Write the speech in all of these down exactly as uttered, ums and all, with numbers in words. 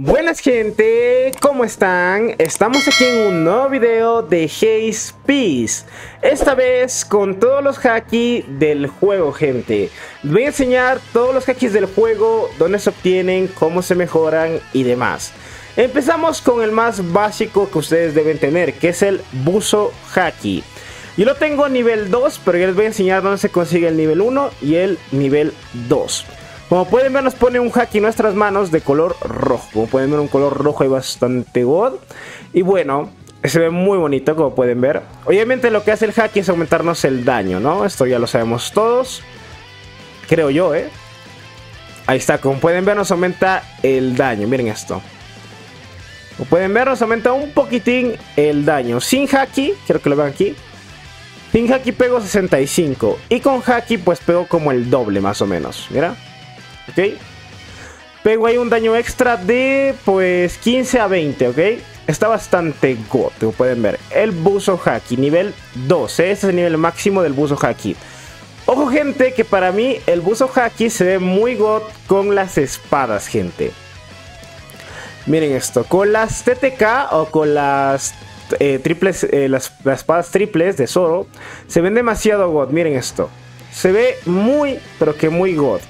Buenas gente, ¿cómo están? Estamos aquí en un nuevo video de Haze Piece. Esta vez con todos los haki del juego, gente. Les voy a enseñar todos los hakis del juego, dónde se obtienen, cómo se mejoran y demás. Empezamos con el más básico que ustedes deben tener, que es el Buzo Haki. Yo lo tengo a nivel dos, pero yo les voy a enseñar dónde se consigue el nivel uno y el nivel dos. Como pueden ver, nos pone un haki en nuestras manos de color rojo. Como pueden ver, un color rojo y bastante god. Y bueno, se ve muy bonito, como pueden ver. Obviamente lo que hace el haki es aumentarnos el daño, ¿no? Esto ya lo sabemos todos, creo yo, ¿eh? Ahí está, como pueden ver, nos aumenta el daño. Miren esto. Como pueden ver, nos aumenta un poquitín el daño. Sin haki, quiero que lo vean aquí. Sin haki pego sesenta y cinco. Y con haki, pues pego como el doble, más o menos. Mira. ¿Ok? Pego ahí un daño extra de pues quince a veinte, ¿ok? Está bastante god, como pueden ver. El Buzo Haki, nivel dos, ¿eh? Este es el nivel máximo del Buzo Haki. Ojo gente, que para mí el Buzo Haki se ve muy god con las espadas, gente. Miren esto, con las T T K o con las eh, triples, eh, las, las espadas triples de Zoro, se ven demasiado god, miren esto. Se ve muy, pero que muy god.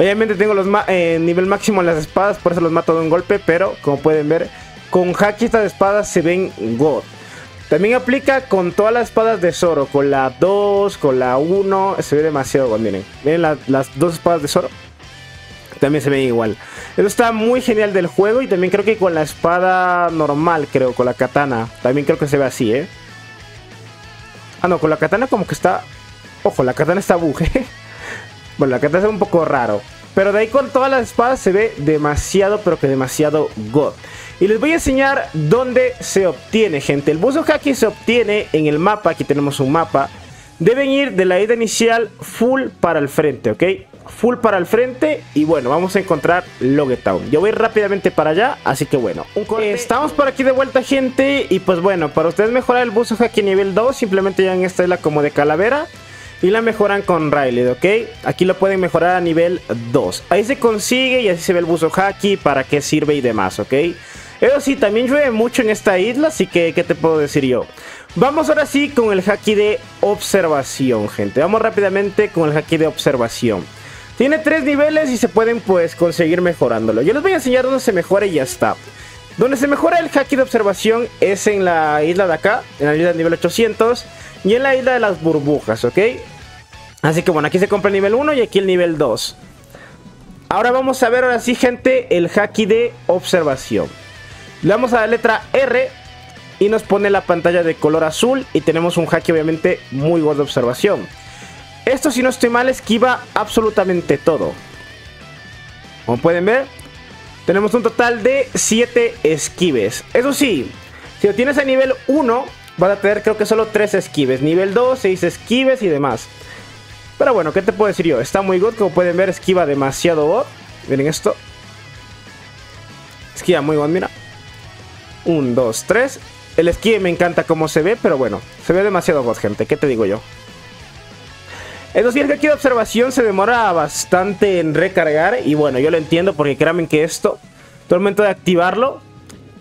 Obviamente tengo los eh, nivel máximo en las espadas, por eso los mato de un golpe, pero como pueden ver, con haki estas espadas se ven god. También aplica con todas las espadas de Zoro, con la dos, con la uno, se ve demasiado god, miren. Miren la, las dos espadas de Zoro, también se ven igual. Eso está muy genial del juego y también creo que con la espada normal, creo, con la katana, también creo que se ve así, ¿eh? Ah, no, con la katana como que está... Ojo, la katana está bug, ¿eh? Bueno, la carta es un poco raro, pero de ahí con todas las espadas se ve demasiado, pero que demasiado god. Y les voy a enseñar dónde se obtiene, gente. El Buzo Haki se obtiene en el mapa, aquí tenemos un mapa. Deben ir de la ida inicial full para el frente, ¿ok? Full para el frente y bueno, vamos a encontrar Logetown. Yo voy rápidamente para allá, así que bueno. Estamos por aquí de vuelta, gente, y pues bueno, para ustedes mejorar el Buzo Haki nivel dos, simplemente llegan a esta isla como de calavera. Y la mejoran con Riley, ¿ok? Aquí lo pueden mejorar a nivel dos. Ahí se consigue y así se ve el Buzo Haki, para qué sirve y demás, ¿ok? Eso sí, también llueve mucho en esta isla, así que ¿qué te puedo decir yo? Vamos ahora sí con el haki de observación, gente. Vamos rápidamente con el haki de observación. Tiene tres niveles y se pueden pues conseguir mejorándolo. Yo les voy a enseñar dónde se mejora y ya está. Donde se mejora el haki de observación es en la isla de acá, en la isla del nivel ochocientos y en la isla de las burbujas, ¿ok? Así que bueno, aquí se compra el nivel uno y aquí el nivel dos. Ahora vamos a ver, ahora sí gente, el haki de observación. Le damos a la letra R y nos pone la pantalla de color azul y tenemos un haki obviamente muy bueno de observación. Esto, si no estoy mal, esquiva absolutamente todo. Como pueden ver, tenemos un total de siete esquives. Eso sí, si lo tienes a nivel uno, vas a tener creo que solo tres esquives. Nivel dos, seis esquives y demás. Pero bueno, ¿qué te puedo decir yo? Está muy god, como pueden ver, esquiva demasiado god. Miren esto. Esquiva muy god, mira. uno, dos, tres. El esquive me encanta cómo se ve, pero bueno, se ve demasiado god, gente. ¿Qué te digo yo? Eso sí, el haki de observación se demora bastante en recargar. Y bueno, yo lo entiendo porque créanme que esto, todo el momento de activarlo,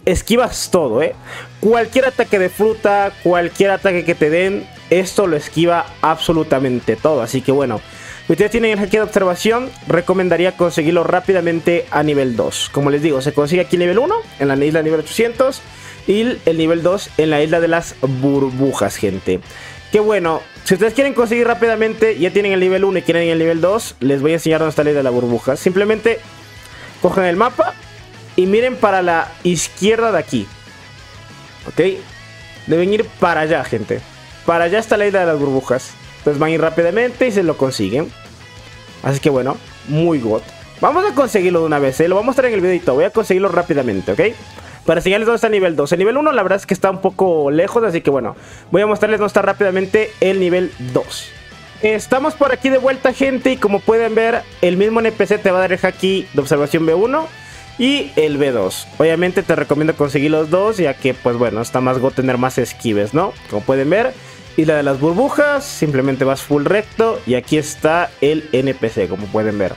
esquivas todo, ¿eh? Cualquier ataque de fruta, cualquier ataque que te den, esto lo esquiva absolutamente todo. Así que bueno, si ustedes tienen el haki de observación, recomendaría conseguirlo rápidamente a nivel dos. Como les digo, se consigue aquí nivel uno, en la isla nivel ochocientos, y el nivel dos en la isla de las burbujas, gente. Que bueno, si ustedes quieren conseguir rápidamente, ya tienen el nivel uno y quieren el nivel dos, les voy a enseñar dónde está la isla de la burbuja. Simplemente cogen el mapa y miren para la izquierda de aquí, ¿ok? Deben ir para allá, gente. Para allá está la isla de las burbujas. Entonces van a ir rápidamente y se lo consiguen. Así que bueno, muy god. Vamos a conseguirlo de una vez, ¿eh? Lo voy a mostrar en el videito. Voy a conseguirlo rápidamente, ¿ok? Para enseñarles dónde está el nivel dos. El nivel uno la verdad es que está un poco lejos, así que bueno, voy a mostrarles dónde está rápidamente el nivel dos. Estamos por aquí de vuelta, gente, y como pueden ver, el mismo N P C te va a dar el haki de observación B uno y el B dos. Obviamente te recomiendo conseguir los dos, ya que pues bueno, está más go tener más esquives, ¿no? Como pueden ver, y la de las burbujas, simplemente vas full recto y aquí está el N P C, como pueden ver.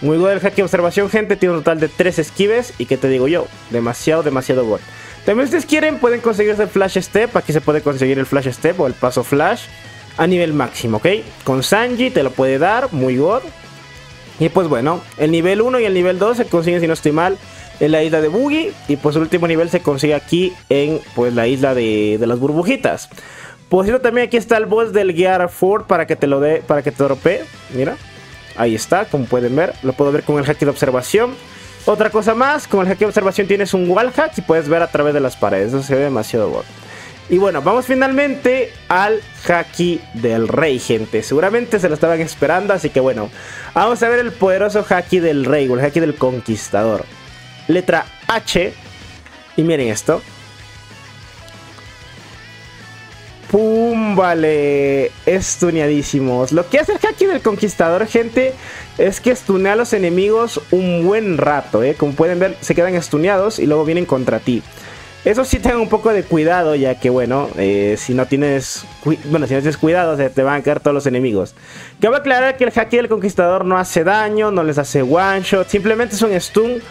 Muy bueno el Haki de observación, gente. Tiene un total de tres esquives. Y qué te digo yo, demasiado, demasiado bueno. También si ustedes quieren pueden conseguirse el Flash Step. Aquí se puede conseguir el Flash Step o el Paso Flash a nivel máximo, ¿ok? Con Sanji te lo puede dar, muy god. Y pues bueno, el nivel uno y el nivel dos se consiguen, si no estoy mal, en la isla de Buggy. Y pues el último nivel se consigue aquí en pues la isla de, de las burbujitas. Por cierto, también aquí está el boss del Gear cuatro para que te lo dé, para que te dropee. Mira, ahí está, como pueden ver. Lo puedo ver con el Haki de observación. Otra cosa más, con el Haki de observación tienes un wall hack y puedes ver a través de las paredes. Eso se ve demasiado bueno. Y bueno, vamos finalmente al Haki del Rey, gente. Seguramente se lo estaban esperando, así que bueno, vamos a ver el poderoso Haki del Rey o el Haki del Conquistador. Letra H. Y miren esto. ¡Pum! Vale, estuneadísimos. Lo que hace el Haki del Conquistador, gente, es que estunea a los enemigos un buen rato, ¿eh? Como pueden ver, se quedan estuneados y luego vienen contra ti. Eso sí, tengan un poco de cuidado, ya que, bueno, eh, si no tienes bueno, si no tienes cuidado, se te van a caer todos los enemigos. Cabe aclarar que el Haki del Conquistador no hace daño, no les hace one shot, simplemente es un stun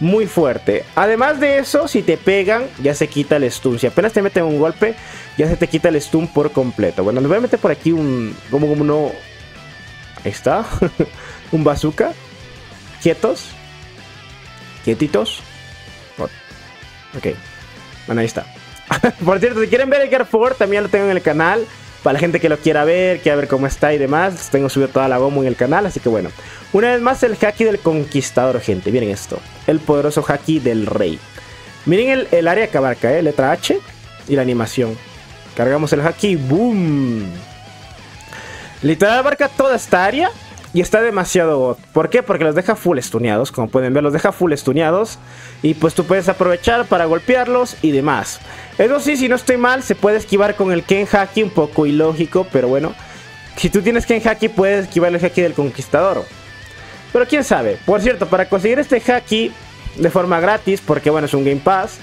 muy fuerte. Además de eso, si te pegan, ya se quita el stun. Si apenas te meten un golpe, ya se te quita el stun por completo. Bueno, les voy a meter por aquí un... como, como no... Ahí está. Un bazooka. Quietos. Quietitos. Ok. Bueno, ahí está. Por cierto, si quieren ver el Gear cuatro, también lo tengo en el canal. Para la gente que lo quiera ver, quiera ver cómo está y demás. Tengo subido toda la bomba en el canal, así que bueno. Una vez más el Haki del Conquistador, gente. Miren esto. El poderoso Haki del Rey. Miren el, el área que abarca, ¿eh? Letra H y la animación. Cargamos el Haki. ¡Boom! Literal abarca toda esta área y está demasiado god. ¿Por qué? Porque los deja full stuneados. Como pueden ver, los deja full stuneados. Y pues tú puedes aprovechar para golpearlos y demás. Eso sí, si no estoy mal, se puede esquivar con el Ken Haki. Un poco ilógico, pero bueno. Si tú tienes Ken Haki, puedes esquivar el Haki del Conquistador. Pero quién sabe. Por cierto, para conseguir este Haki de forma gratis, porque bueno, es un Game Pass,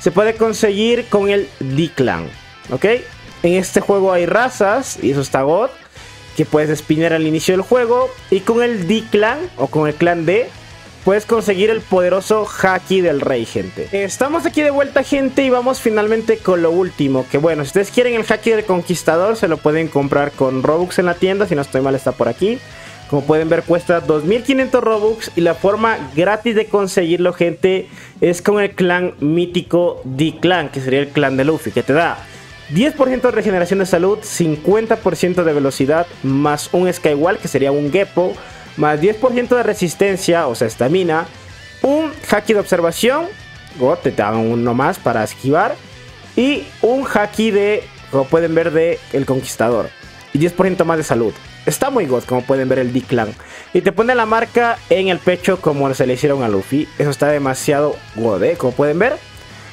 se puede conseguir con el D-Clan, ¿ok? En este juego hay razas, y eso está god, que puedes espinear al inicio del juego. Y con el D-Clan, o con el clan D, puedes conseguir el poderoso Haki del Rey, gente. Estamos aquí de vuelta, gente, y vamos finalmente con lo último. Que bueno, si ustedes quieren el Haki del Conquistador, se lo pueden comprar con Robux en la tienda. Si no estoy mal, está por aquí. Como pueden ver, cuesta dos mil quinientos Robux. Y la forma gratis de conseguirlo, gente, es con el clan mítico D-Clan, que sería el clan de Luffy, que te da diez por ciento de regeneración de salud, cincuenta por ciento de velocidad, más un Skywalk, que sería un Gepo, más diez por ciento de resistencia, o sea, estamina, un Haki de observación, o te dan uno más para esquivar, y un Haki de, como pueden ver, de el Conquistador, y diez por ciento más de salud. Está muy god, como pueden ver, el D-Clan. Y te pone la marca en el pecho como se le hicieron a Luffy. Eso está demasiado god, ¿eh? Como pueden ver,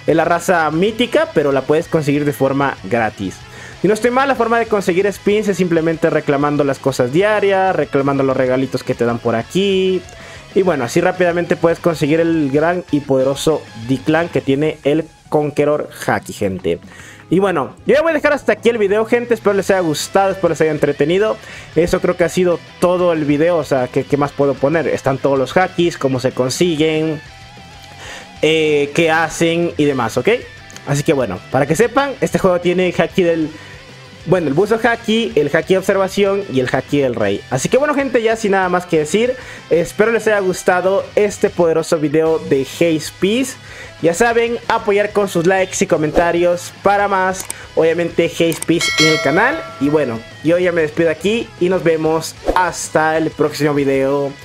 es la raza mítica, pero la puedes conseguir de forma gratis. Si no estoy mal, la forma de conseguir spins es simplemente reclamando las cosas diarias, reclamando los regalitos que te dan por aquí. Y bueno, así rápidamente puedes conseguir el gran y poderoso D-Clan que tiene el Conqueror Haki, gente. Y bueno, yo ya voy a dejar hasta aquí el video, gente. Espero les haya gustado, espero les haya entretenido. Eso creo que ha sido todo el video. O sea, ¿qué, qué más puedo poner? Están todos los Hakis, cómo se consiguen, eh, qué hacen y demás, ¿ok? Así que bueno, para que sepan, este juego tiene Haki del... Bueno, el Buzo Haki, el Haki de observación y el Haki del Rey. Así que bueno, gente, ya sin nada más que decir, espero les haya gustado este poderoso video de Haze Piece. Ya saben, apoyar con sus likes y comentarios para más, obviamente, Haze Piece en el canal. Y bueno, yo ya me despido aquí y nos vemos hasta el próximo video.